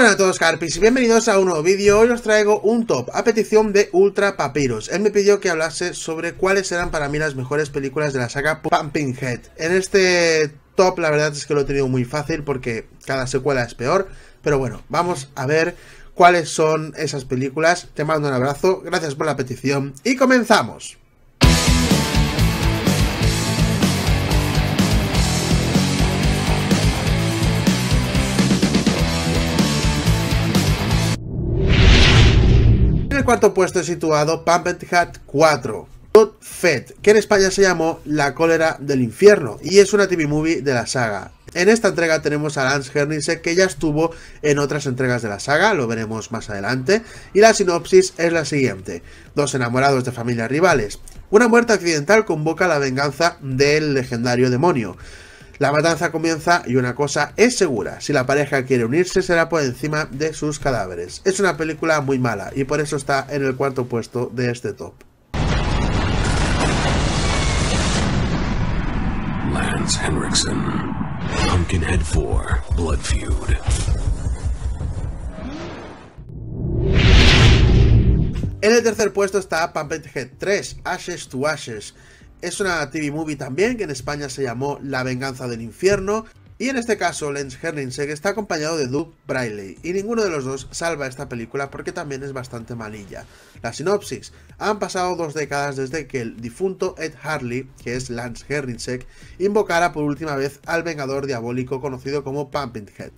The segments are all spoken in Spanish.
Hola a todos carpis y bienvenidos a un nuevo vídeo. Hoy os traigo un top a petición de Ultra Papiros. Él me pidió que hablase sobre cuáles eran para mí las mejores películas de la saga Pumpkinhead. En este top la verdad es que lo he tenido muy fácil porque cada secuela es peor. Pero bueno, vamos a ver cuáles son esas películas. Te mando un abrazo, gracias por la petición y comenzamos. En el cuarto puesto es situado Pumpkinhead 4, Blood Feud, que en España se llamó La Cólera del Infierno y es una TV movie de la saga. En esta entrega tenemos a Lance Henriksen, que ya estuvo en otras entregas de la saga, lo veremos más adelante, y la sinopsis es la siguiente: dos enamorados de familias rivales. Una muerte accidental convoca la venganza del legendario demonio. La matanza comienza y una cosa es segura, si la pareja quiere unirse será por encima de sus cadáveres. Es una película muy mala y por eso está en el cuarto puesto de este top. Lance Henriksen, Pumpkinhead 4: Blood Feud. En el tercer puesto está Pumpkinhead 3, Ashes to Ashes. Es una TV movie también, que en España se llamó La Venganza del Infierno, y en este caso Lance Henriksen está acompañado de Doc Brailey, y ninguno de los dos salva esta película porque también es bastante malilla. La sinopsis: han pasado 2 décadas desde que el difunto Ed Harley, que es Lance Henriksen, invocara por última vez al vengador diabólico conocido como Pumpkinhead.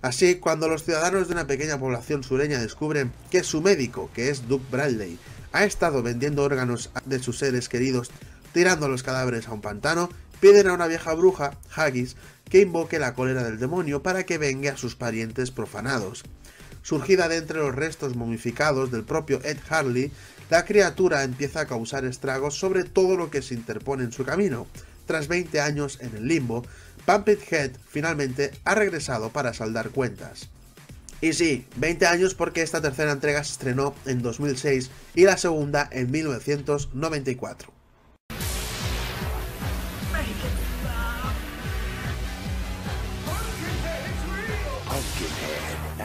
Así, cuando los ciudadanos de una pequeña población sureña descubren que su médico, que es Doc Brailey, ha estado vendiendo órganos de sus seres queridos, tirando los cadáveres a un pantano, piden a una vieja bruja, Haggis, que invoque la cólera del demonio para que vengue a sus parientes profanados. Surgida de entre los restos momificados del propio Ed Harley, la criatura empieza a causar estragos sobre todo lo que se interpone en su camino. Tras 20 años en el limbo, Pumpkinhead finalmente ha regresado para saldar cuentas. Y sí, 20 años porque esta tercera entrega se estrenó en 2006 y la segunda en 1994.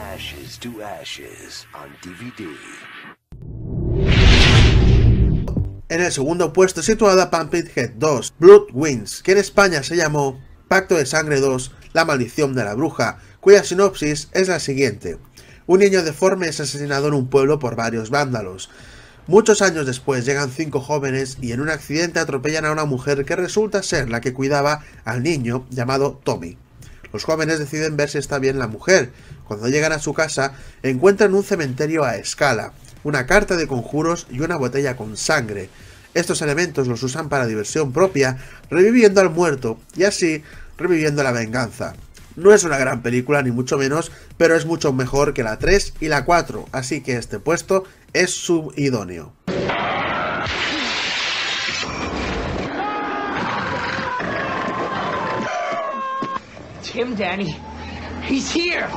Ashes to Ashes on DVD. En el segundo puesto situada Pumpkinhead 2, Blood Wings, que en España se llamó Pacto de Sangre 2, La Maldición de la Bruja, cuya sinopsis es la siguiente: un niño deforme es asesinado en un pueblo por varios vándalos. Muchos años después llegan 5 jóvenes y en un accidente atropellan a una mujer que resulta ser la que cuidaba al niño llamado Tommy. Los jóvenes deciden ver si está bien la mujer. Cuando llegan a su casa, encuentran un cementerio a escala, una carta de conjuros y una botella con sangre. Estos elementos los usan para diversión propia, reviviendo al muerto y así reviviendo la venganza. No es una gran película ni mucho menos, pero es mucho mejor que la 3 y la 4, así que este puesto es subidóneo. Him, Danny. He's here.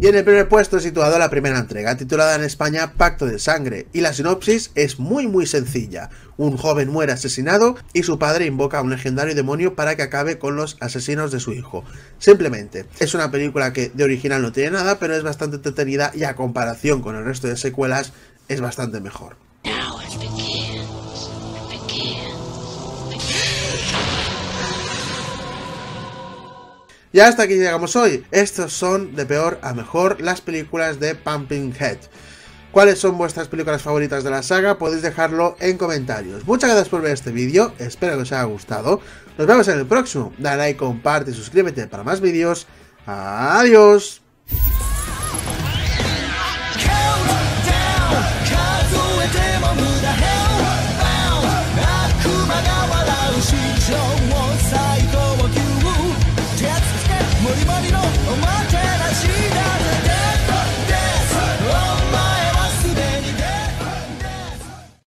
Y en el primer puesto situado la primera entrega, titulada en España Pacto de Sangre, y la sinopsis es muy sencilla: un joven muere asesinado y su padre invoca a un legendario demonio para que acabe con los asesinos de su hijo. Simplemente, es una película que de original no tiene nada, pero es bastante entretenida y a comparación con el resto de secuelas es bastante mejor. Y hasta aquí llegamos hoy. Estos son de peor a mejor las películas de Pumpkinhead. ¿Cuáles son vuestras películas favoritas de la saga? Podéis dejarlo en comentarios. Muchas gracias por ver este vídeo, espero que os haya gustado. Nos vemos en el próximo. Dale like, comparte y suscríbete para más vídeos. Adiós.